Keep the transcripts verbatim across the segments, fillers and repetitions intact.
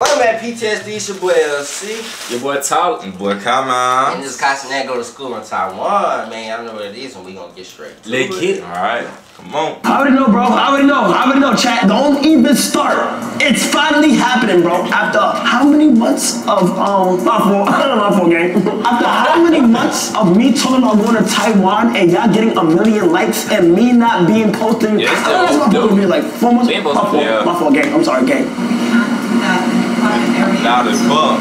I'm at P T S D, it's your boy L C. Your boy Tyler. Your boy Kama. And this is Kai Cenat, go to school in Taiwan. Man, I know what it is and we gonna get straight to Let's it. Get it. Alright, come on. I already know, bro. I already know. I already know, chat. Don't even start. It's finally happening, bro. After how many months of, um, my fault, I don't know, my fault, gang. After how many months of me talking about going to Taiwan and y'all getting a million likes and me not being posting. Yeah, I don't know, that's my fault. Like, four months. My fault, yeah. My fault, gang. I'm sorry, gang. Loud as fuck.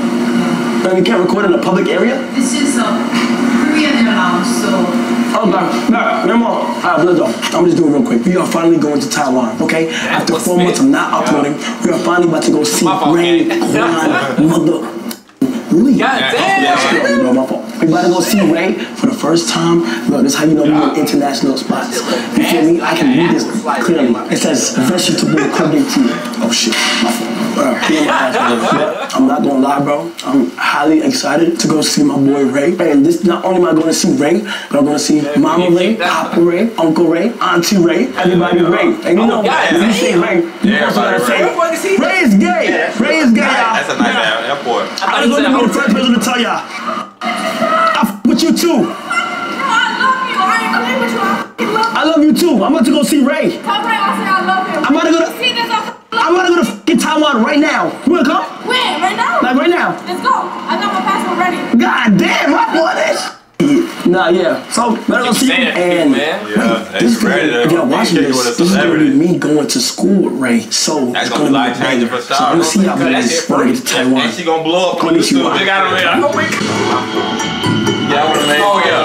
But we can't record in a public area? This is a Korean lounge, so... Oh, no, no, no more. All right, no, no. I'm just doing it real quick. We are finally going to Taiwan, okay? Yeah, after four months of not uploading, yeah. We are finally about to go see Ray Kwan, mother... Lee. God damn! No, my fault. We about to go see Ray for the first time. Look, this is how you know we yeah. in international spots. You feel me? I can read this clearly. It says vegetable cooking tea. Oh shit, my fault. I'm not gonna lie, bro. I'm highly excited to go see my boy Ray. And this not only am I gonna see Ray, but I'm gonna see Mama Ray, Papa Ray, Uncle Ray, Auntie Ray, everybody Ray. And you know, when you say Ray, you also gotta say Ray is gay. Ray is gay. That's a nice airport. I'm gonna be the first person to tell y'all. I f with you too. I love you too. I'm about to go see Ray. Tell Ray I said I love him. I'm about to go. I'm gonna go to f***ing Taiwan right now. You wanna come? Where? Right now? Like right now. Let's go. I got my passport ready. God damn, I bought this. Nah, yeah. So, better go see you. And man. Yeah, wait, this ready to, if y'all watching this, this is gonna be me going to school with Ray. So, that's it's gonna, gonna be life-changing for style. So, I'm gonna see y'all guys when I get to Taiwan. And she gonna blow up. They got her in. I know we Yeah, I wanna make a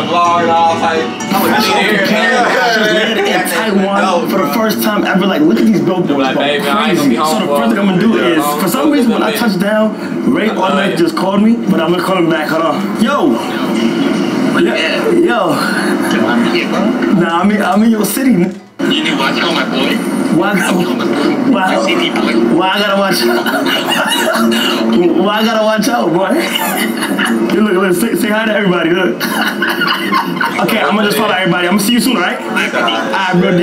vlog and all type. I'm gonna get here. Taiwan for the first time ever. Like, look at these billboards, like, baby, crazy. So the first thing I'm gonna do is, for some reason, when I touch down, Ray Kwan just called me, but I'm gonna call him back. Hold on, yo, yeah. yo. Nah, I'm in, I'm in your city. You need watch on my boy. Why? Why? Why I gotta watch? Why I gotta watch out, boy? You look, look, say, say hi to everybody. Look. Okay, I'm gonna just follow everybody. I'm gonna see you soon, alright? Alright, bro, D.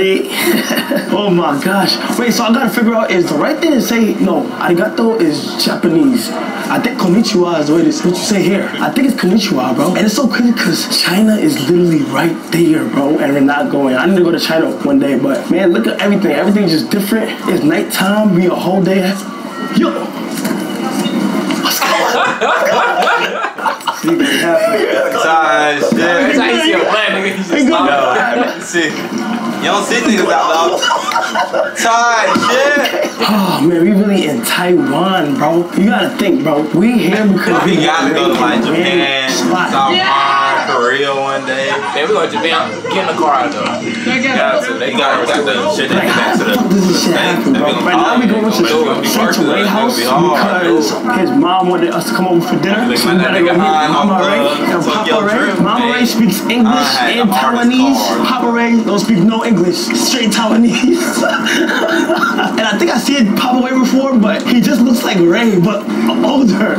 Oh my gosh. Wait, so I gotta figure out, is the right thing to say, no, arigato is Japanese. I think konnichiwa is the way this, what you say here. I think it's konnichiwa, bro. And it's so crazy because China is literally right there, bro, and we're not going. I need to go to China one day, but man, look at everything. Everything's just different. It's nighttime, we a whole day. Yo! What's going on? You can have it. Tired shit. That's how you see a black nigga. He's just loud. See. You don't see niggas out loud. Tired shit. Oh man, we really in Taiwan, bro. You gotta think, bro. We here because we, we gotta go to like Japan, South yeah. Korea one day. Yeah, we go to Japan. Get in the car though. They got to. They got to. Like, shit. Like, how the fuck does this shit happen, bro? Right now we going to Central Way House because his mom wanted us to come over for dinner. So we gotta go meet. Mama Ray and Papa Ray. Mama Ray speaks English and Taiwanese. Papa Ray don't speak no English, straight Taiwanese. And I think I see Papa Ray before, but he just looks like Ray, but older.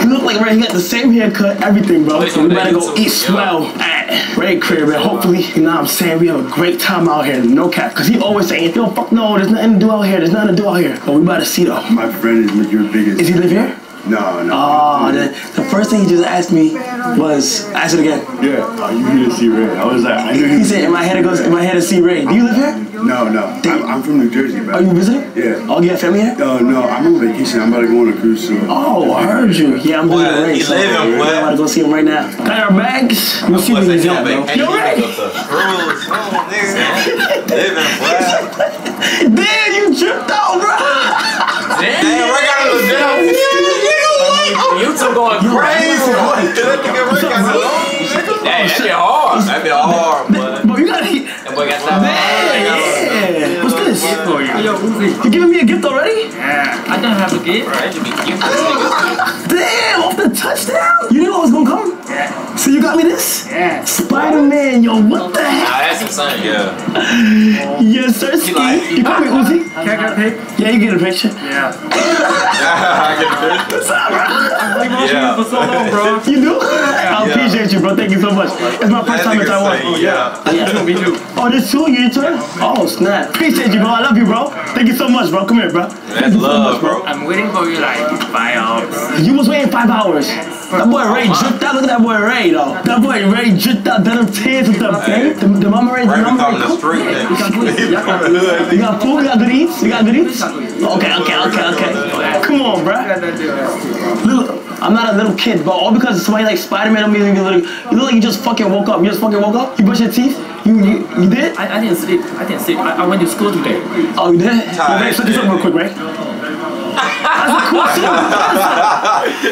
He looked like Ray. He got the same haircut, everything, bro. So we better go eat swell at Ray crib, and hopefully, you know what I'm saying, we have a great time out here. No cap, because he always saying, yo, fuck no, there's nothing to do out here. There's nothing to do out here. But we about to see though. My friend is your biggest. Is he live here? No, no. Oh, the, the first thing he just asked me was, I said again. Yeah, are you here to see Ray? I was like, I knew he, he said, in my head it goes, in my head to see Ray. Do you live here? No, no. I'm, I'm from New Jersey, man. Are you visiting? Yeah. Oh, you have family here? No, uh, no, I'm on vacation. I'm about to go on a cruise soon. Oh, I heard you. Yeah, I'm going to Ray. So I'm about to go see him right now. Got our bags? We'll see what he's at, bro. You're ready? Damn, you tripped out, bro. Damn, Ray got a little down. YouTube going yo, crazy. That shit hard. That be hard, but. But you gotta eat. That boy got that. Yeah. What's this? You giving me a gift already? Yeah. I don't have a gift. Right. Damn, off the touchdown? You knew I was gonna come? Yeah. So you got me this? Yeah. Spider-Man, yo, what the heck? Nah, that's insane, yeah. Yes, sir. You got me, Uzi? Can I get a pic? Yeah, you get a picture. Yeah. I get a picture. What's up, bro? I've been watching you for so long, bro. You do? Yeah. I appreciate you, bro. Thank you so much. It's my first time in Taiwan. Oh, yeah. Yeah. Me too. Oh, this too? You in turn? Oh, snap. Appreciate you, bro. I love you, bro. Thank you so much, bro. Come here, bro. That's love, bro. I'm waiting for you like five hours. You was waiting five hours. That boy Ray dripped out. Look at that boy Ray, though. That boy Ray dripped out. That tears with the paint. The mama Ray, the mama Ray. You got food? You got food? You got good eats? You got good eats? Okay, okay, okay, okay. Come on, bro. Little, I'm not a little kid, bro. All because somebody like Spider-Man don't mean you look. You look like you just fucking woke up. You just fucking woke up. You brush your teeth. You you, you did? I, I didn't sleep. I didn't sleep. I, I went to school today. Oh, you did? Time. Shut this up real quick, right? That's a cool song.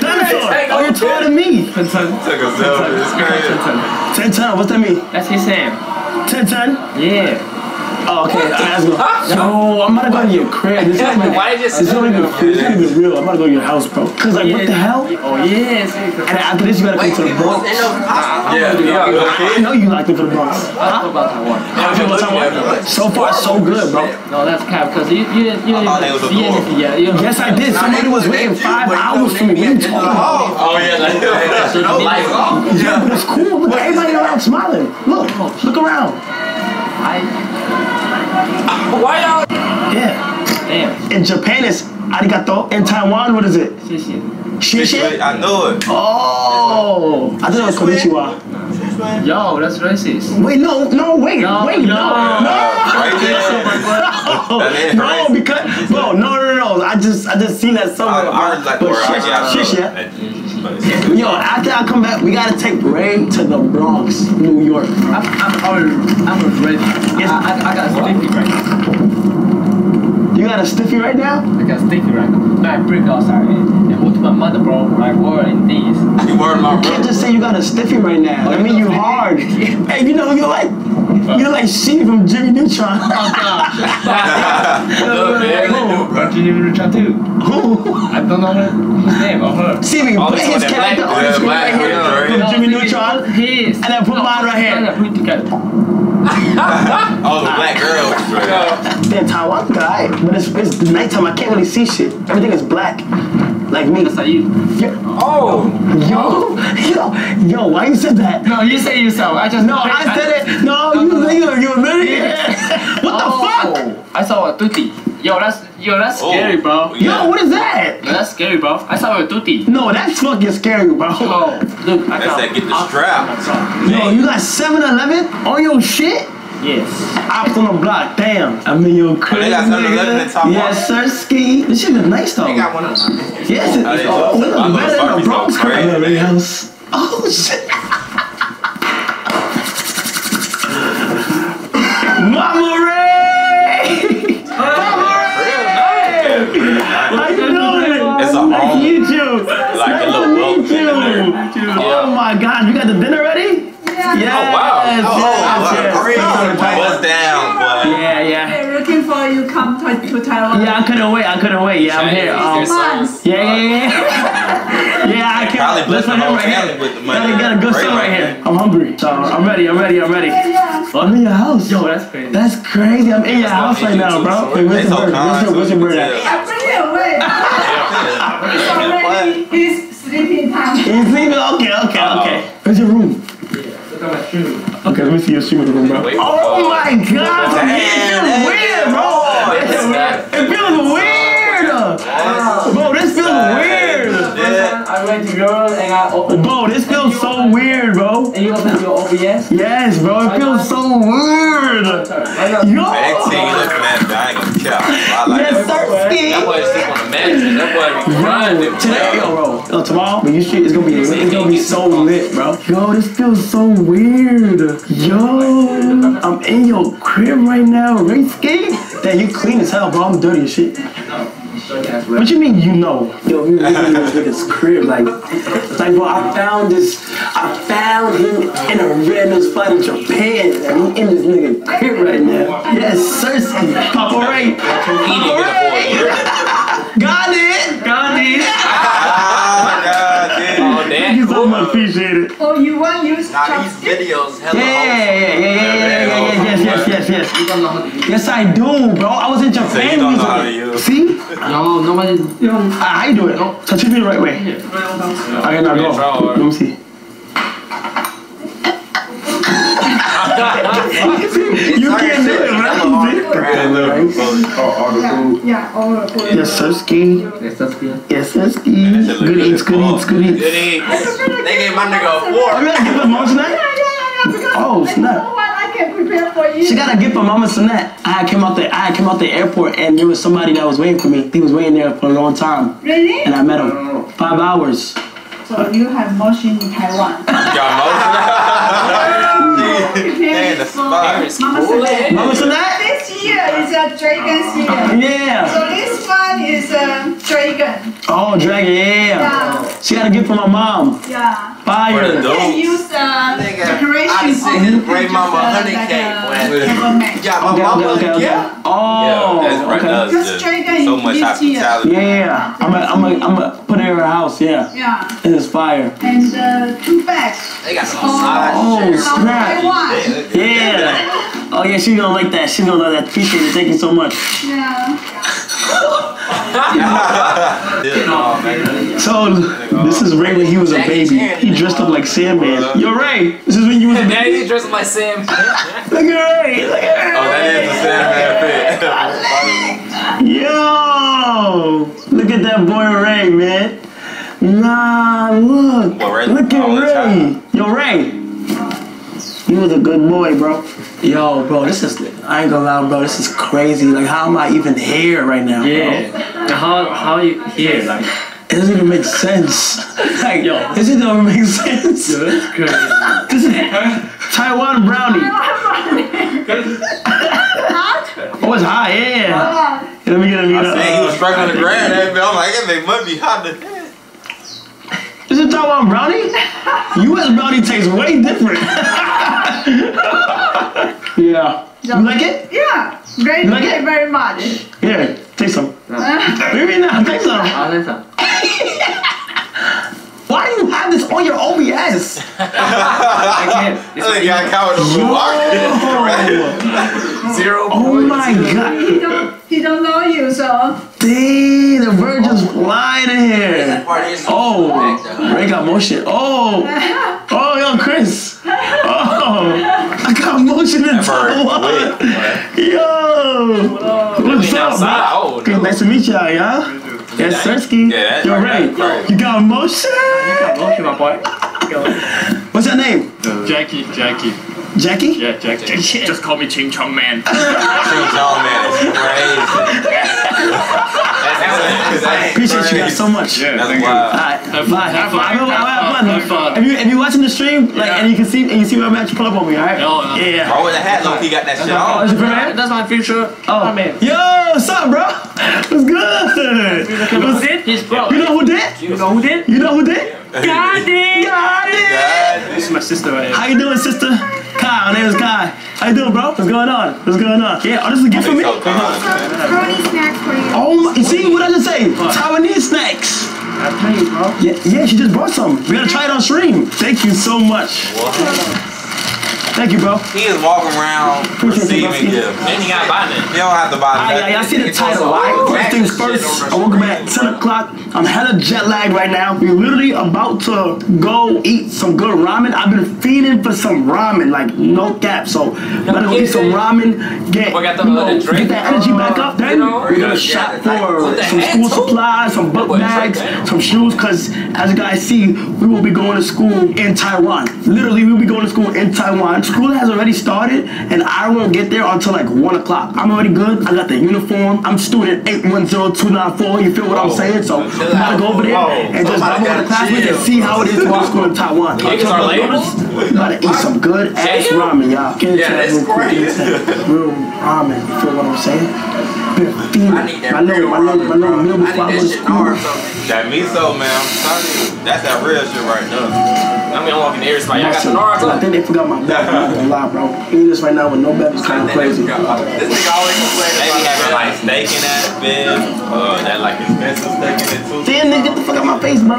Dinosaur. Oh, you're taller than me. Ten ton. Took a selfie. It's crazy. Ten ton. What's that mean? That's his name. Ten ton. Yeah. Oh, okay, I'm gonna go. No, I'm gonna go to your crib. This is like, why this? It's not even real. I'm gonna go to your house, bro. Cause like, yeah. What the hell? Oh yes. And after this, you gotta come to the Bronx. Yeah, yeah. I know you like it for the Bronx. Huh? About so far, so good, bro. No, that's cap. Cause you, you, you didn't see anything yet. Yes, I did. Somebody was waiting five hours for me. What are you talking about? Oh yeah, like that. Yeah, but it's cool. Look, everybody around smiling. Look, look around. I. Why y'all? Yeah. Damn. In Japan it's arigato. In Taiwan, what is it? Shishi. Shishi? I know it. Oh. I thought it was konnichiwa. Yo, that's racist. Wait, no, no, wait, no, wait, no, no. No, no, no because, bro, no, no, no, no. I just, I just seen that somewhere. I, I like but shishi, shishi. Yo, after I come back, we gotta take Ray to the Bronx, New York. I'm, I'm, I'm, I'm ready. Yes. I, I, I got stiffy right now. You got a stiffy right now? I got stiffy right now. No, I break outside and, and what my mother brought my word and these. You were my brother. You can't just say you got a stiffy right now. I mean, you hard. Hey, you know, you're like, you're like she from Jimmy Neutron. Oh, God. Jimmy Neutron too. Who? I don't know her name or her. See, we put his character on the screen right here from Jimmy Neutron, and then put mine right here. All the black girls, right? They're Taiwan guy, but it's, it's nighttime. I can't really see shit. Everything is black. Like me. That's like you. Yo, oh. Yo. Yo. Yo, why you said that? No, you said yourself. I just. No, I, I said it. No, you nigga. You literally. What the oh, fuck? I saw a tutti. Yo, that's yo, that's oh, scary, bro. Yeah. Yo, what is that? Yo, that's scary, bro. I saw a tutti. No, that's fucking scary, bro. Oh, look, I that's that get the strap. Yo, you got seven eleven on your shit? Yes. Out on the block, damn. I mean, you're crazy. Oh, they got seven eleven in Taiwan. Yes, sir, ski. This shit is nice, though. They got one of them. Yes, it's oh, better than the so Bronx crazy. House. Oh, shit. Mama Ray! Mama Ray! How you doing? It's a nice to meet you. Like a little welcome dinner. Oh, my God. You got the dinner ready? Yeah. Yes. Oh, wow. Oh, yeah. Wow. What's down, boy? Yeah, yeah. We're looking for you come to, to Taiwan. Yeah, I couldn't wait. I couldn't wait. Yeah, I'm here. Um, months. Yeah, yeah, yeah. Yeah, I can't. Probably bless my whole family with the money. Yeah, got a good song right here. I'm hungry. So I'm ready. I'm ready. I'm ready. Yeah, yeah. I'm in your house. Yo, that's crazy. That's crazy. I'm in your house right now, bro. Wait, where's your bird? Where's your bird at? I'm pretty awake. He's already. He's sleeping time. He's sleeping. Okay, okay, okay. Where's your room? Okay, let me see your shoe in the room, bro. Oh my God! It's weird, bro! It feels weird! Wow. Bro, this feels weird! Yeah. I went to girl and I opened. Bro, this feels so weird, bro. And you opened your O B S? Yes, bro, it feels so weird! Yo! Next thing you looking at, I ain't gonna tell. Yes, sir, Steve! That boy sleep on the mattress. That boy be grinding. Today, bro. Yo, tomorrow, when you shit, it's gonna be it's gonna be so lit, bro. Yo, this feels so weird. Yo, I'm in your crib right now, Ray Skate. Damn, you clean as hell, bro. I'm dirty as shit. What you mean, you know? Yo, we were in this crib, like, like, bro. I found this. I found him in a random spot in Japan, and he in this nigga crib right now. Yes, Cersei, Papa Ray, Papa Ray. Got it, got it. Thank you so much, appreciate it. Oh, you want use chopsticks? Videos, hello. Yeah, yeah, yeah, yeah, yeah, yes, yes, yes, yes. You don't know how to use. Yes, I do, bro. I was in Japan. So you don't know how to use. See? No, nobody. You know, I do it. Touch it the right way. I cannot go. Let me see. You can't do it, right? All the food. Yeah, all the food. Yasuski. Yasuski. Yasuski. Good eats, good eats, good eats. Good eats. They gave my nigga a four. I'm gonna give her mom tonight? Yeah, yeah, yeah. Oh, snap. She got a gift from Mama Cenat. I came out the I came out the airport and there was somebody that was waiting for me. He was waiting there for a long time. Really? And I met him. Five hours. So you have motion in Taiwan. Got motion. Damn, the spot. Mama Cenat. Mama Cenat. This year is a dragon's year. Yeah. So this one is a dragon. Oh, dragon. Yeah. yeah. She got a gift from my mom. Yeah. Fire. They use the uh, decoration. Bring mama honey cake. Yeah, my mama. Okay, okay, yeah. Okay. Oh. Yeah, that's right. Okay. Does, so much hospitality. Yeah, yeah. I'm gonna, I'm gonna, I'm gonna put it in her house. Yeah. Yeah. It is fire. And uh, two bags. They got some massage. Oh, oh snap. Yeah. yeah. Oh yeah, she's gonna like that. She's gonna like that. Appreciate it. Thank you so much. Yeah. So this is Ray when he was a baby. He dressed up like Sandman. Yo, Ray, this is when you was a baby. He dressed up like Sam. Look at Ray. Look at Ray. Oh, that is a Sandman fit. Yo, look at that boy Ray, man. Nah, look. Look at Ray. Yo, Ray. You was a good boy, bro. Yo, bro, this is, I ain't gonna lie, bro, this is crazy. Like, how am I even here right now, yeah. bro? Yeah. How, how are you here? Like, it doesn't even make sense. Like, yo, this doesn't even make sense. Yo, that's crazy. This is Taiwan brownie. Oh, it's hot, yeah. yeah. Let me get him, get him. He was struck on the ground, man. I'm like, it make must be hot to hell. Is it Taiwan brownie? U S brownie tastes way different. Yeah. You like it? Yeah. Great. You like it very much. Here, take some. Uh, Maybe not. Take some. I'll take some. Why do you have this on your O B S? I can't. This is got coward over the block. Zero points. Oh my god. He don't, he don't know you, so. Dang, the virgin's oh. flying in here. Oh, Ray got motion. Oh. Oh, yo, Chris. Oh. I got motion in Taiwan. Yo. What's up, man? Good, nice to meet y'all, y'all. That's Sersky. Yeah, you're right. You got motion? You got motion, my boy. What's your name? Uh, Jackie. Jackie. Jackie? Yeah, Jackie. Jackie. Jackie. Just call me Ching Chong Man. Ching Chong Man is crazy. That's, that's, that's appreciate crazy. You guys so much. Yeah, that's wild. Alright, bye. Have fun. Have fun. If you if you're watching the stream, like, yeah. and you can see and you see my match, pull up on me, alright? No, no. Yeah. Bro, with the hat, look, he got that that's shit on. Oh, that's, that's my future. Oh man. Yo, what's up, bro? What's good? What's it? He's bro. You know who did? You know who did? You know who did? Got it! Got it! This is my sister right here. How you doing, sister? Kai, my name is Kai. How you doing, bro? What's going on? What's going on? Yeah, oh, this is a gift for me? Taiwanese uh-huh. snacks for you. Oh, my, see what I just say? Taiwanese snacks. I tell you, bro. Yeah, yeah, she just brought some. We gotta try it on stream. Thank you so much. Wow. Thank you, bro. He is walking around receiving gifts. Then you gotta buy them. You don't have to buy them. I, I, I see the title. First things first, I woke up at ten o'clock. I'm hella jet lagged right now. We're literally about to go eat some good ramen. I've been feeding for some ramen, like no cap. So I'm gonna go eat some ramen, get, you know, get that energy back up. Then we're gonna shop for some school supplies, some book bags, some shoes. Cause as you guys see, we will be going to school in Taiwan. Literally, we'll be going to school in Taiwan. School has already started and I won't get there until like one o'clock. I'm already good. I got the uniform. I'm student eight one zero two nine four. You feel what I'm saying? So I'm gonna go over there and just bump over the classmates and see how it is to go to school in Taiwan. You gotta eat some good ass ramen, y'all. Yeah, that's great. Real ramen. You feel what I'm saying? I need that my real my ramen, my little, my little I need that shit hard. That miso, man. That's that real shit right now. I'm gonna walk in the air spot. Y'all got some Naruto? I think they forgot my bag. I'm not gonna lie, bro. Eating this right now with no bag is kind of crazy. This nigga always complaining about having like steak in that bed. Uh, that like expensive steak in it too. Damn, nigga, get the fuck out my face, bro.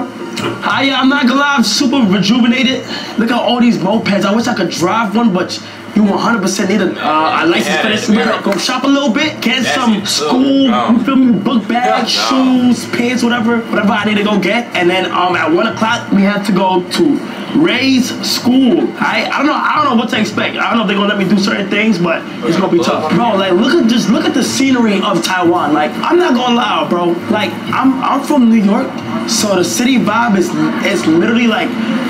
Hi, y'all. I'm not gonna lie. I'm super rejuvenated. Look at all these mopeds. I wish I could drive one, but. You one hundred percent need a, uh, a license yeah, for this. We're gonna go shop a little bit, get that's some school, no. you feel me, book bags, no. shoes, pants, whatever, whatever I need to go get. And then um, at one o'clock, we have to go to Ray's school. I I don't know. I don't know what to expect. I don't know if they're gonna let me do certain things, but it's gonna be tough, bro. Like look at just look at the scenery of Taiwan. Like I'm not gonna lie, bro. Like I'm I'm from New York, so the city vibe is is literally like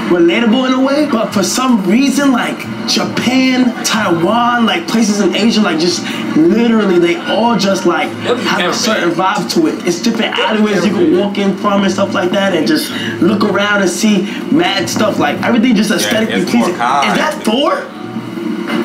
relatable in a way. But for some reason, like Japan, Taiwan, like places in Asia, like just literally they all just like have a certain vibe to it. It's different alleyways you can walk in from and stuff like that, and just look around and see mad stuff like. Everything just aesthetically yeah, pleasing. Is that Thor?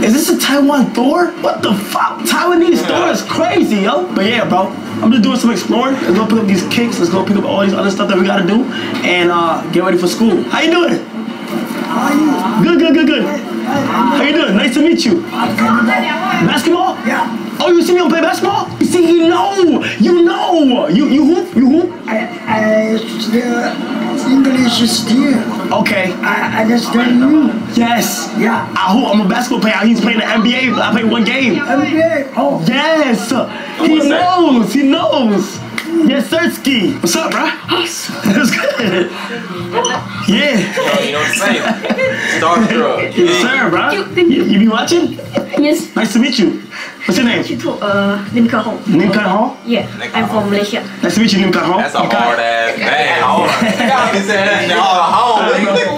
Is this a Taiwan Thor? What the fuck? Taiwanese yeah. Thor is crazy, yo. But yeah, bro, I'm just doing some exploring. Let's go pick up these kicks. Let's go pick up all these other stuff that we gotta do, and uh, get ready for school. How you doing? How are you? Good, good, good, good. How you doing? Nice to meet you. Basketball? Yeah. Oh, you see me play basketball? You see, you know, you know. You you hoop? You hoop? I I uh, English is dear. Okay. I I understand you. Yes. Yeah. I hoop. I'm a basketball player. He's playing the N B A. I played one game. N B A. Oh. Yes. He knows. He knows. Yes, Sirski. What's up, bro? That's good. Yeah. Yo, you know what I'm saying? Starstruck. Yes, sir, bro. You, you be watching? Yes. Nice to meet you. What's your name? Uh, Lim Ka Hong. Lim Ka Hong? Yeah, I'm from Malaysia. Nice to meet you, Lim Ka Hong. That's a hard ass man. Hold on. You gotta be saying that shit all home.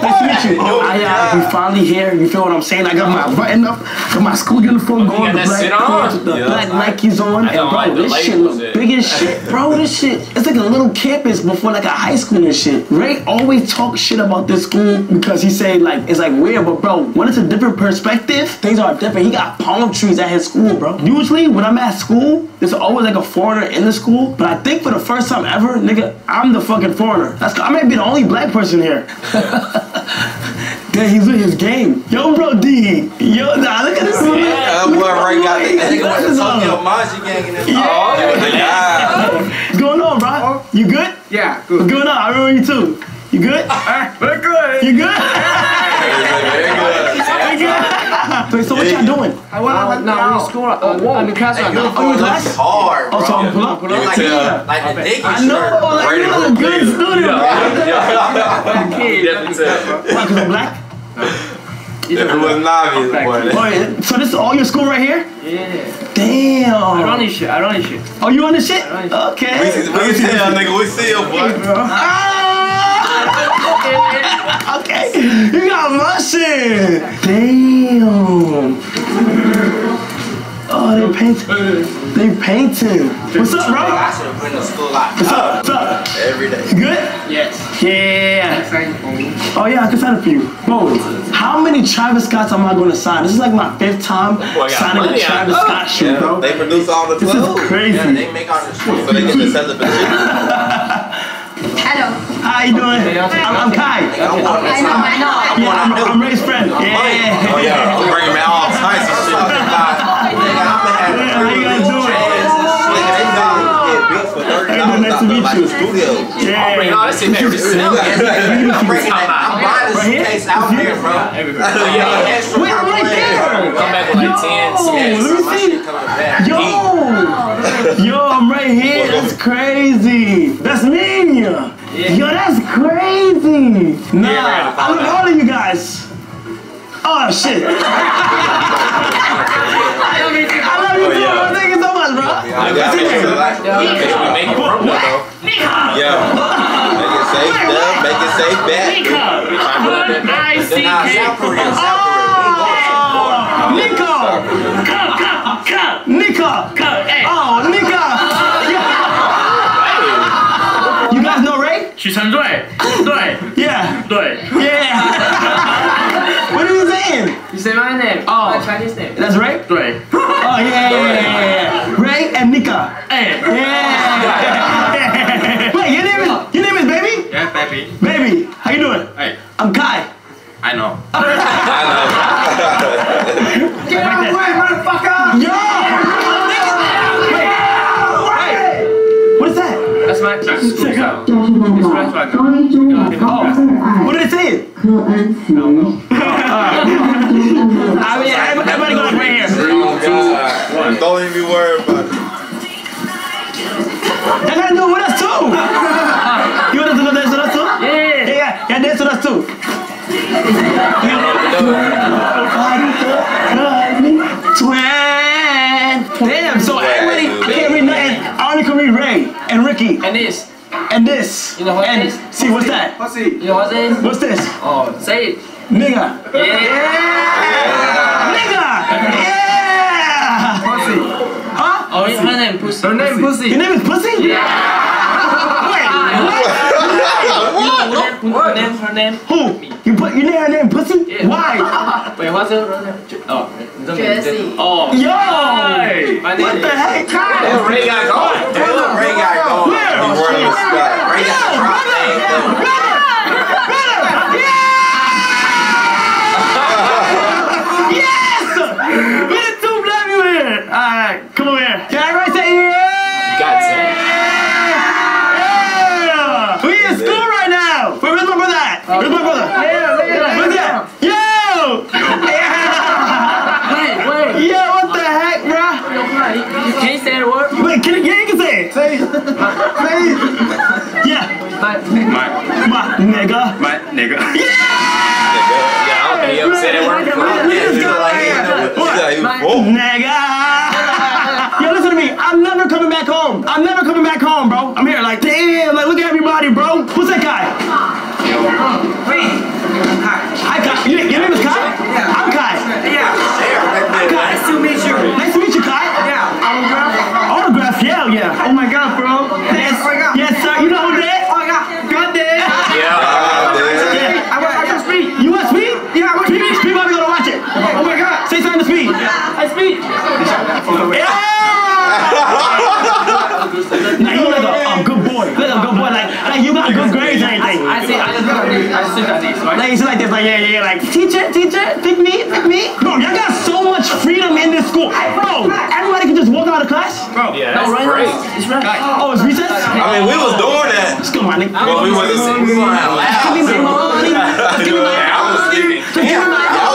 Nice to meet you. Oh, I, uh, we finally here. You feel what I'm saying? I got my button up, got my school uniform going, the black pants with the black Nikes on, and bro, this shit look big as shit, bro. This shit, it's like a little campus before like a high school and shit. Ray always talks shit about this school because he say like it's like weird, but bro, when it's a different perspective, things are different. He got palm trees at his school, bro. Usually when I'm at school, there's always like a foreigner in the school. But I think for the first time ever, nigga, I'm the fucking foreigner. That's, I might be the only black person here. Then he's with his game. Yo, bro, D. Yo, nah, look at this one. Yeah, that boy Ray got the Tokyo Maji gang in his Oh, what's going on, bro? You good? Yeah, good. What's going on? I remember you too. You good? Alright, we're good. You good? Wait, so what y'all doing? I want to now in school. I'm in class right now. Oh, that's hard. Oh, so I'm pull up. Like a naked shirt. I know. Like you're a good student, bro. Why? Because I'm black. It was naive, boy. So this is all your school right here? Yeah. Damn. I run this shit. I run this shit. Oh, you on this shit? Okay. We see y'all, nigga. We see y'all, boy. Okay, you got my shit. Damn. Oh, they painting. They painting. What's up, bro? I should have been to school like. What's up? What's up? Every day. You good? Yes. Yeah. Oh yeah, I can sign it for you. Bro, how many Travis Scotts am I going to sign? This is like my fifth time boy, signing a Travis out. Scott shoe, yeah, bro. They produce all the clothes. This is crazy. Yeah, they make all the shoes, so they get to sell the position. Hello. How you doing? I'm, I'm Kai. I know, I know. I'm, I'm Ray's friend. Yeah. Oh, yeah. I'm bringing me all types of shit. How you guys doing? Nice to meet you. Yeah. I'm buying this case out here, bro. Wait, I'm right there. Come back with like ten. Yo, let me see. Yo. Yo, I'm right here. That's crazy. That's me. Yeah. Yo, that's crazy! Nah, yeah, right, I look older than you guys! Oh, shit! I love you too! I love you too! Oh, yeah. Thank you so much, bro! Yeah, yeah, make it life. Yeah. Make it from there, though. Yeah. Make it safe, dub. Make it safe, back. N I C K. Oh! Nico! Come, come, come! Nico! Come! Oh, Nico! Yeah. Yeah. What are you saying? You say my name. Oh. My Chinese name. That's right? Right. Oh, yeah, yeah, yeah, yeah. Ray and Nika. Hey. Yeah. Wait, your name is, your name is Baby? Yeah, Baby. Baby, how you doing? Hey. I'm Kai. I know. I know. Get out of the way, motherfucker! Yo! Wait. What is that? That's my class. Oh, what did it say? No, no. I mean, everybody goes right here. Oh, don't even be worried about it. Y'all gotta do it with us too. You want us to go dance with us too? Yeah. Yeah, yeah, dance with us too. like this. And this. You know what and this? See, what's that? What's it? You know what's this? What's this? Oh, say it. Nigga. Yeah. Yeah. Yeah. Nigga. Yeah. Pussy. Huh? Oh, pussy. Her name pussy. Her name pussy. Your name is pussy? Yeah. Wait. What? What? Her name. Her name. Who? You put your name. Her name pussy. Yeah. Why? Wait, what's her name? Oh. Jesse. Oh. Yo. My name what the heck? Kyle. Ray got gone. Ray got gone. Ray got gone. Alright, come over here. Can I write that here? You got to. Yeah! We in school right now! Wait, where's my brother? Where's my brother? Yeah, yeah, where's that? Yo! Wait, wait. Yo, what the heck, bruh? Can you say the word? Wait, can you, yeah, you can say it. Say it. Say it. Yeah. My, my nigga. My nigga. Yeah! Yeah, okay, you say that word. We just got right here. What? Nigga. I'm never coming back home. I'm never coming back home, bro. I'm here like, damn, like, look at everybody, bro. Who's that guy? Yo. Hey. Hi. Hi, Kai. Your name is Kai? Yeah. I'm Kai. Yeah. I'm Kai. Nice to meet you. Nice to meet you, Kai. Yeah. Autograph? Autograph, yeah, yeah. Oh, my God, bro. Yes. Oh my God. Yes, sir. You know who that? Oh, yeah. Got that. Yeah. Uh, yeah. I want to speak. You want to speak? Yeah, I want to speak. Speak, Bobby, go to watch it. Okay. Oh, my God. Say something to speak. Yeah. I speak. Yeah. Now you like a, a good boy, like a good boy, like, like you got good grades and everything. I, I see, I just got I sit like this, right? Like you sit like this, like yeah, yeah, yeah, like teacher, teacher, pick me, pick me. Bro, y'all got so much freedom in this school. Bro, everybody can just walk out of class. Bro, yeah, that's no, right great. Now, it's right. Oh, it's recess? I mean, we was doing that. Just come on, nigga. Well, we was doing that. Just give me my money. Just give me my money. I was sleeping. Just give me my money. I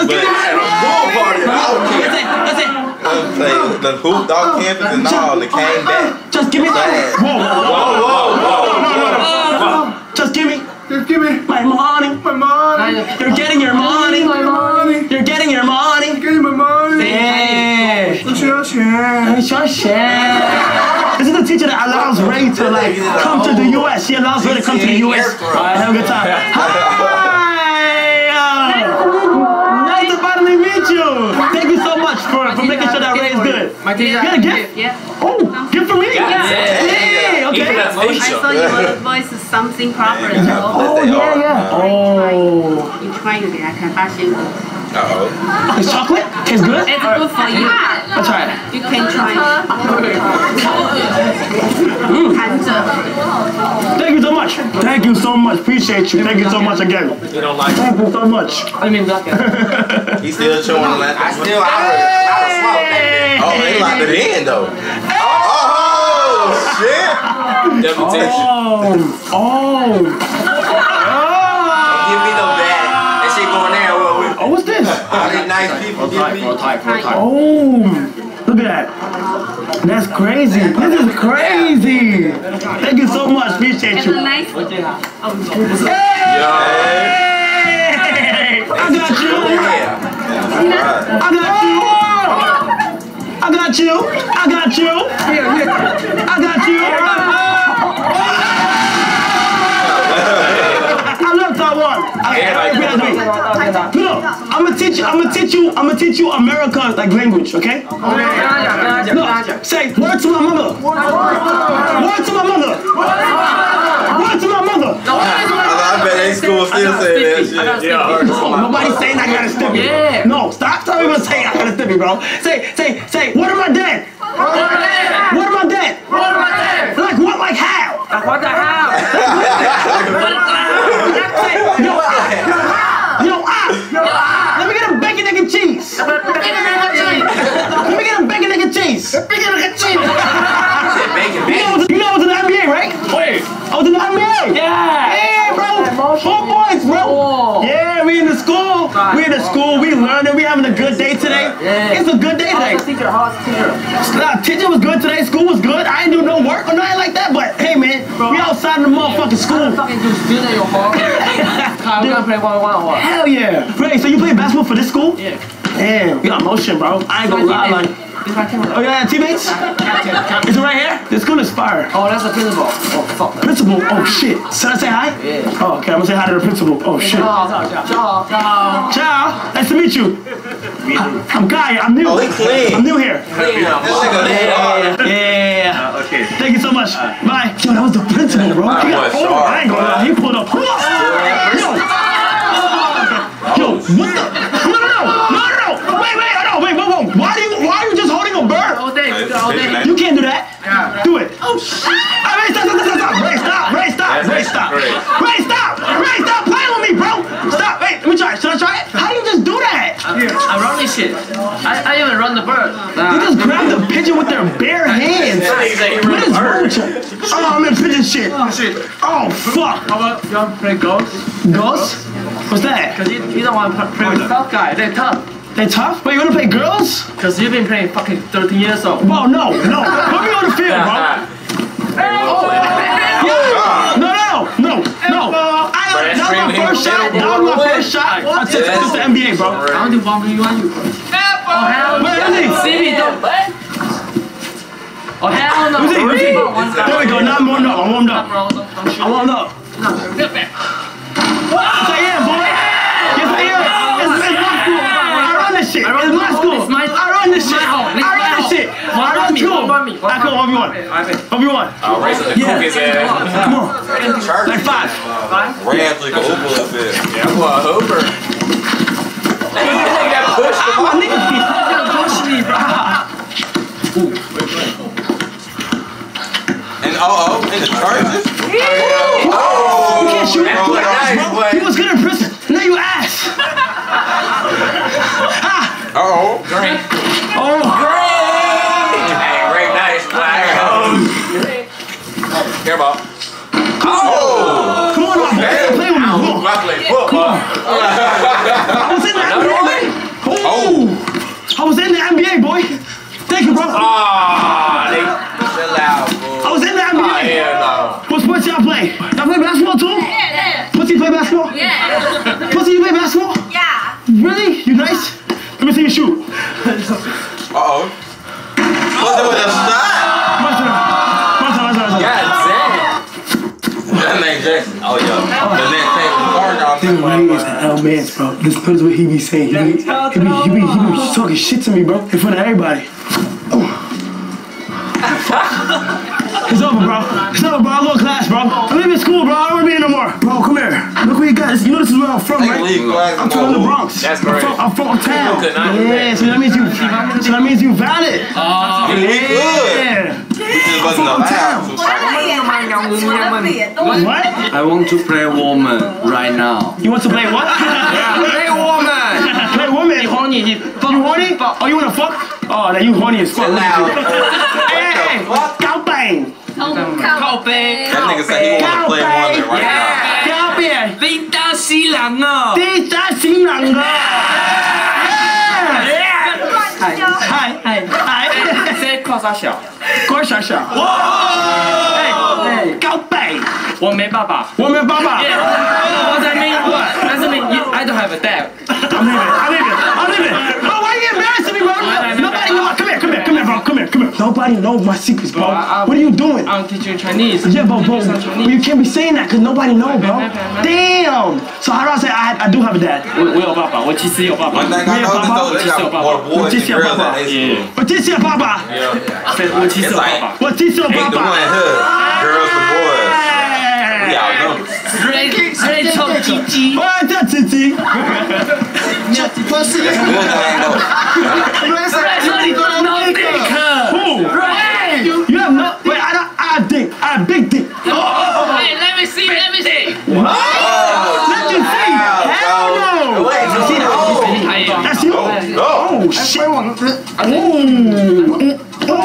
was sleeping carefully, but at a pool party, I don't care. That's it. Like, the hoop dog campus and all, it came back. Just give me that. Whoa, whoa, whoa, whoa. Just give me. Just give me. My money. My money. You're getting your money. My money. You're getting your money. You're getting my money. Yeah. It's your share. It's your share. This is the teacher that allows Ray to, like, come to the U S. She allows Ray to come to the U S. All right, have a good time. Hi. Nice to finally meet you. Thank you so much. For, for making sure that Ray is good. My teacher, you got a gift? Yeah. Oh, gift for me? Yeah. Yeah. Hey, okay. I saw you all the boys is something proper. Oh, yeah, yeah. Oh. You try to get that kind of fashion. Uh-oh. It's chocolate? It's good? It's good for you. I'll try it. You can try it. Mm. Thank you so much. Thank you so much. Appreciate you. Thank you so much again. You don't like it. Thank you so much. I mean, black it. He's still chewing on that. I still, I oh, they locked it in though. Oh shit! Deputation. Oh, oh. Don't give me no bad. That shit going there. Oh, what's this? All these nice people give me. Oh, look at that. That's crazy. This is crazy. Thank you so much. Appreciate you. Hey! I got you. I got you. I got you. I got you. I got you. I love Taiwan. I, no, I'm gonna teach you. I'm gonna teach you. I'm gonna teach you America like language, okay? No, say word to my mother. Word to my mother. Word to my mother. I bet they school still saying that shit. No, nobody's saying I gotta step it. No, stop telling me to say I gotta step it, bro. Say, say, say, what am I dead? What am I dead? What am I dead? What am I dead? Like what, like how? Like what the how? Yo, I. Yo, I. Let me get a bacon, egg, and cheese. Let me get a bacon, egg, and cheese. Bacon, egg, and cheese. You know I was in the N B A, right? Wait. I was in the N B A. Yeah. Four boys, bro. Yeah, we in the school. We in the school. We learning. We having a good day today. It's a good day today. Nah, teacher was good today. School was good. I ain't do no work or nothing like that. But hey, man, we outside of the motherfucking school. We gonna play one one one. Hell yeah. Ray, so you play basketball for this school? Yeah. Damn, you got motion, bro. I ain't gonna lie, like. Oh yeah, teammates? Is it right here? The school is fire. Oh, that's the principal. Oh, fuck that. Principal? Oh shit. Should I say hi? Yeah. Oh, okay, I'm gonna say hi to the principal. Oh shit. Ciao, ciao, ciao. Ciao. Ciao. Nice to meet you. I, I'm Kai, I'm new. Oh, clean. I'm new here. Clean. Yeah, yeah, yeah. Uh, okay. Thank you so much. Uh, Bye. Yo, that was the principal, bro. He got old. I ain't gonna lie. He pulled up. Yo. Yo, what the? No, no, no. No, no, no. Wait, wait, no, wait, whoa, whoa. Why do you, why are you just holding a bird? All day. All day. You can't do that. Yeah. Do it. Oh, shit. Ray, stop, stop, stop, stop. Ray, stop. Ray, stop. Ray, stop. Ray, stop. Ray, stop playing with me, bro. Stop. Wait, let me try it. Should I try it? How do you just do that? I, I run this shit. I, I even run the bird. Nah. They just grabbed the pigeon with their bare hands. What is wrong with you? Oh, I'm in pigeon shit. Oh, shit. Oh, fuck. How about you want to play ghost? Ghost? What's that? Because you, you don't want to play with tough guy. They're tough. They're tough? But you want to play girls? Because you've been playing fucking thirteen years old. Whoa, no, no. Put me on the field, bro. No, no, no, no. I, that was my first shot. That was my first shot. I said, this is the N B A, bro. I don't do bombing you on you, bro. Oh, hell no. Where is he? See me, don't play. Oh, hell no. There we go. Now I'm warmed up. I'm warmed up. I'm warmed up. No, get back. Yes, I am, boy. Yes, I am. Shit. I run my school. It's my, I run this shit. I run this shit. I run school. I come one v one. one v one. I'll raise the cookies ass. Come on. Like five. Ray has like a Hooper up there. Yeah, I'm a Hooper. Hey, you can take that push. I need to push me, bro. And uh oh, and the charges? Oh, you can't shoot that foot. He was good in prison. Now you ass. Uh-oh. Great. Oh, great! Hey, great, nice. Care about. Oh! Come on, oh, man. Play with me. Look. Look. I was in the N B A. Oh! I was in the N B A, boy. Thank you, brother. Ah, oh, they chill out, boy. I was in the N B A. Oh, yeah, no. What sports y'all play? Y'all play basketball, too? Yeah, yeah. Pussy, you play basketball? Yeah. Pussy, you play basketball? Yeah. Really? You nice? Let me see you shoot. Uh-oh. What's up with a shot? What's up? What's up? What's up? God damn. That man Jackson. Oh, yo. The next thing we are down there. Dude, Ray is the L man, bro. This is what he be saying. He be, he, be, he, be, he, be, he be talking shit to me, bro. In front of everybody. It's over, bro. It's over, bro. I'm going to class, bro. I'm leaving school, bro. I don't want to be in no more. Bro, come here. Look what you got. You know this is where I'm from, right? I'm from the Bronx. That's great. I'm from, I'm from town. Yeah, so that means you, so that means you valid. Oh, yeah. I'm from town. What? I want to play woman right now. You want to play what? Play woman. Play woman? You horny? You horny? Oh, you want to fuck? Oh, then you horny as fuck. Hey, cow bang. Cow bang. That nigga said he want to play woman right now. Dita Silango! Dita Silango! Yeah! Yeah! Hi! Hi! Hi! Say Koshasha! Koshasha! Whoa! Hey! Gaobei! I'm not my dad! I'm not my dad! Yeah! What does that mean? What? That's mean I don't have a dad! I'm leaving! I'm leaving! I'm leaving! Bro, why are you embarrassing me, bro? Nobody knows! Come here! Come here! Come here, bro! Come here! Come here! Nobody knows my secrets, bro! What are you doing? I'm teaching Chinese! Yeah, bro, bro! You can't be saying that because nobody knows, bro! Damn! So how do I say I, I do have a dad? We are Papa. What you see your Papa? What you see your Papa? What you see your Papa? What you see your Papa? What you see your Papa? What you see your Papa? Girls and boys. We outnumbered. Great, great, great, Gigi. What the Gigi? Just pussy. You have no. Wait, I don't. I dick. I big dick. Oh. Wait, let me see. Let me see. What? Oh shit! Oh! Oh! Ah!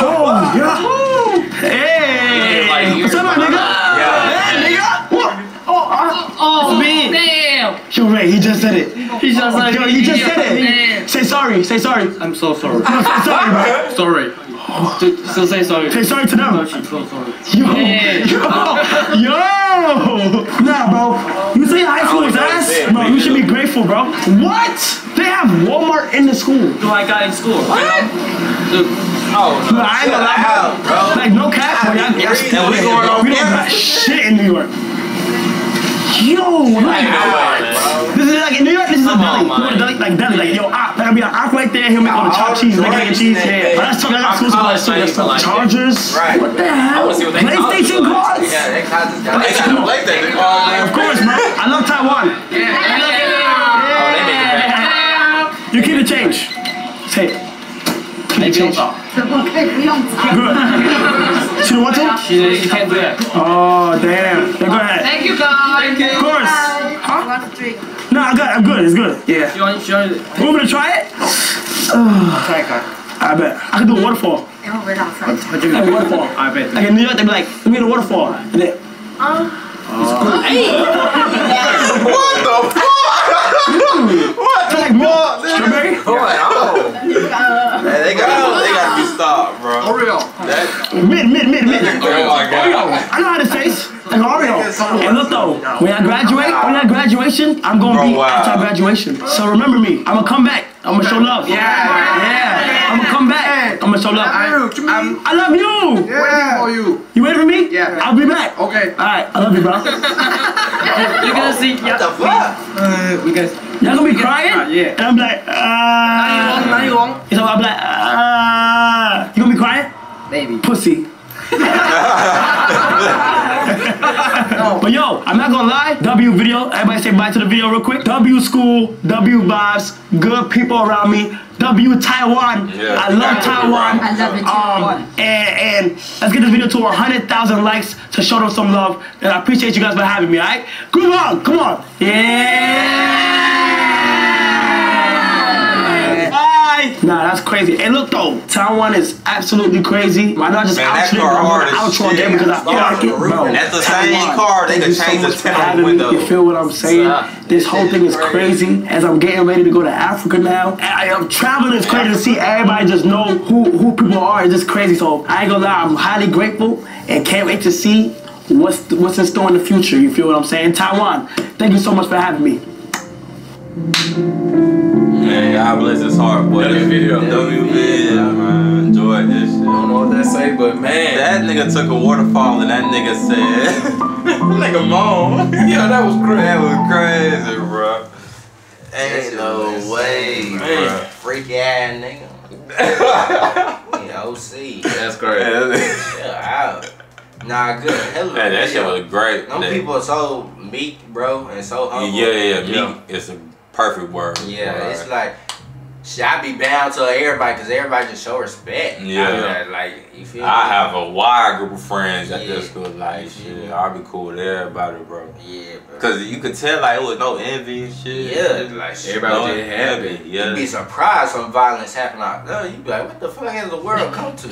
Oh yeah! Hey! What's up, my nigga? Hey, nigga! What? Oh! Oh! Me! Damn! Yo, Ray, he just said it. He just said it. Yo, he just said it. Say sorry. Say sorry. I'm so sorry. I'm sorry, bro. Sorry. So say sorry. Say sorry to them. No, she's so sorry. Yo, yeah. yo, yo! Nah, bro. You say high school was ass, bro, you should be grateful, bro. What? They have Walmart in the school. Do I got in school? What? You know? Dude. Oh, no. I ain't gonna lie, bro. Like, no cap. Y'all still we going on. We don't got shit in New York. Yo, like, right, this is like in New York, this is a deli. Like, deli, like deli, like yo, op, that'll be an op right there. He'll make all the chopped cheese, like get cheese. Yeah, but that's talking about school supplies too. That's like Chargers. Right. What the hell? I wanna see what they PlayStation cards. Yeah, they got this guy. They got no PlayStation cards. Of course, man. I love Taiwan. Yeah. Yeah. Oh, you keep the change. Say it. They change. Good. She don't want to? She, she can't do that. Oh, damn. Go ahead. Thank you, God. Thank you. Of course. Huh? You want to drink? No, I'm good. I'm good. It's good. Yeah. You want, you want to... want me to try it? Oh. Try it, God. I bet. I can do a waterfall. I can do a waterfall. I bet. Like in New York, they'd be like, let me do a waterfall. And then... Oh. Oh. Hey. What the fuck? What the fuck? Strawberry? Oh, man, they got... Stop, bro. Oreo. That mid, mid, mid, mid. Oreo. I know how to taste. Like Oreo. And look though, when I graduate, when I graduation, I'm gonna bro, be wow. After graduation. So remember me. I'm gonna come back. I'm gonna show love. Yeah. Yeah. I'm gonna come back. I'm gonna show love. I love you. I'm, I love you. Yeah. Waiting for you. You waiting for me? Yeah. I'll be back. Okay. All right. I love you, bro. You're gonna see. What the fuck? Uh, we guys. Y'all gonna be crying? Uh, yeah. And I'm like, ah. You won't. So I'm like, ah. You gonna be crying? Maybe. Pussy. No. But yo, I'm not gonna lie. W video. Everybody say bye to the video real quick. W school. W vibes. Good people around me. W Taiwan. Yeah. I love Taiwan. I love it too. Um, and, and let's get this video to one hundred thousand likes to show them some love. And I appreciate you guys for having me. All right. Come on. Come on. Yeah. Nah, that's crazy. And hey, look though, Taiwan is absolutely crazy. I know I just outroed I'm outro again because I like it, bro. That's the same car. They can change the tab window. You feel what I'm saying? This whole thing is crazy. As I'm getting ready to go to Africa now, I am traveling. It's crazy to see everybody just know who who people are. It's just crazy. So I ain't gonna lie, I'm highly grateful and can't wait to see what's what's in store in the future. You feel what I'm saying? Taiwan, thank you so much for having me. Man, God bless his heart, boy. This video, W video, man. Enjoy this shit. I don't know what that say, but man, that nigga took a waterfall and that nigga said, "Nigga, mom, yo, that was crazy. That was crazy, bro. Ain't no way, bro. Freaky ass nigga. Yeah, O C. That's crazy. Chill out. Nah, good. Hell man, that shit was great. Them people are so meek, bro, and so humble. Yeah, yeah, yeah. Meek is a perfect word. Yeah, right. It's like, shit, I be bound to everybody because everybody just show respect. Yeah. I, like, you feel I me? have a wide group of friends at yeah. this school. Like, shit, yeah. I'll be cool with everybody, bro. Yeah, bro. Because you could tell, like, it was no envy and shit. Yeah, like, everybody was happy. Yeah. You'd be surprised when violence happened out there. You'd be like, what the fuck has the world come to?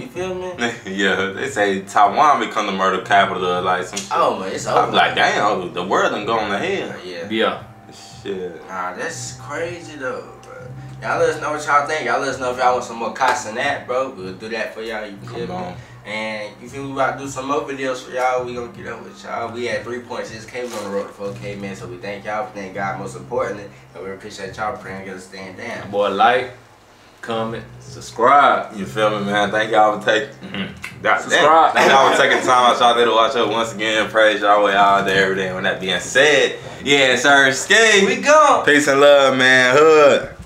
You feel me? Yeah, they say Taiwan become the murder capital of, like, some shit. Oh, man, it's over. I'm like, damn, the world done gone to hell. Yeah. Yeah. Shit. Nah, that's crazy though, bro. Y'all let us know what y'all think. Y'all let us know if y'all want some more Kai Cenat, bro. We'll do that for y'all. You feel me? And you feel we about to do some more videos for y'all. We gonna get up with y'all. We at three point six K. We on the road to four K, man. So we thank y'all. We thank God most importantly. And we appreciate y'all praying to stand down. Boy, like, comment, subscribe. You feel me, man? Thank y'all for taking mm-hmm. subscribe. Thank y'all for taking time out y'all there to watch us once again. Praise y'all way out there every day. When that being said, yeah, sir, Ski. We go. Peace and love, man. Hood.